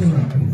Gracias.